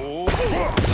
Oh!